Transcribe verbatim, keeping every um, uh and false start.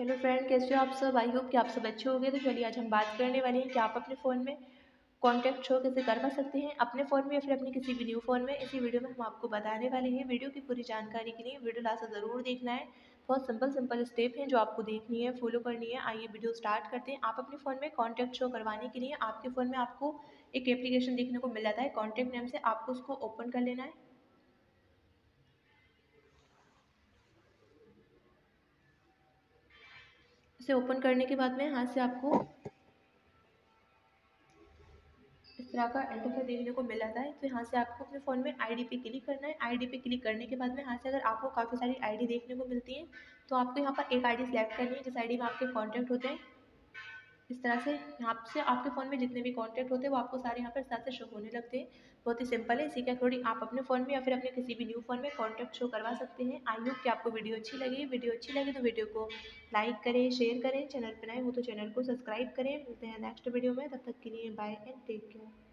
Hello friend, कैसे हो आप सब। आई होप कि आप सब अच्छे होंगे। तो चलिए आज हम बात करने वाले हैं कि आप अपने फ़ोन में कॉन्टैक्ट शो कैसे करवा सकते हैं, अपने फ़ोन में या फिर अपने किसी भी न्यू फ़ोन में। इसी वीडियो में हम आपको बताने वाले हैं। वीडियो की पूरी जानकारी के लिए वीडियो लास्ट तक ज़रूर देखना है। बहुत सिंपल सिंपल स्टेप हैं जो आपको देखनी है, फॉलो करनी है। आइए वीडियो स्टार्ट करते हैं। आप अपने फ़ोन में कॉन्टैक्ट शो करवाने के लिए आपके फ़ोन में आपको एक एप्लीकेशन देखने को मिल जाता है कॉन्टैक्ट नेम से। आपको उसको ओपन कर लेना है। इसे ओपन करने के बाद में हाथ से आपको इस तरह का इंटरफेस देखने को मिल जाता है। तो यहाँ से आपको अपने फ़ोन में आईडी पे क्लिक करना है। आईडी पे क्लिक करने के बाद में यहाँ से अगर आपको काफ़ी सारी आईडी देखने को मिलती हैं तो आपको यहाँ पर एक आईडी सेलेक्ट करनी है जिस आईडी में आपके कॉन्टैक्ट होते हैं। इस तरह से यहाँ से आपके फ़ोन में जितने भी कॉन्टैक्ट होते हैं वो आपको सारे यहाँ पर साथ से शो होने लगते हैं। बहुत ही सिंपल है। इसी के अकॉर्डिंग आप अपने फ़ोन में या फिर अपने किसी भी न्यू फ़ोन में कॉन्टैक्ट शो करवा सकते हैं। आई होप कि आपको वीडियो अच्छी लगी। वीडियो अच्छी लगी तो वीडियो को लाइक करें, शेयर करें। चैनल पर नए हो तो चैनल को सब्सक्राइब करें। मिलते हैं नेक्स्ट वीडियो में, तब तक के लिए बाय एंड टेक केयर।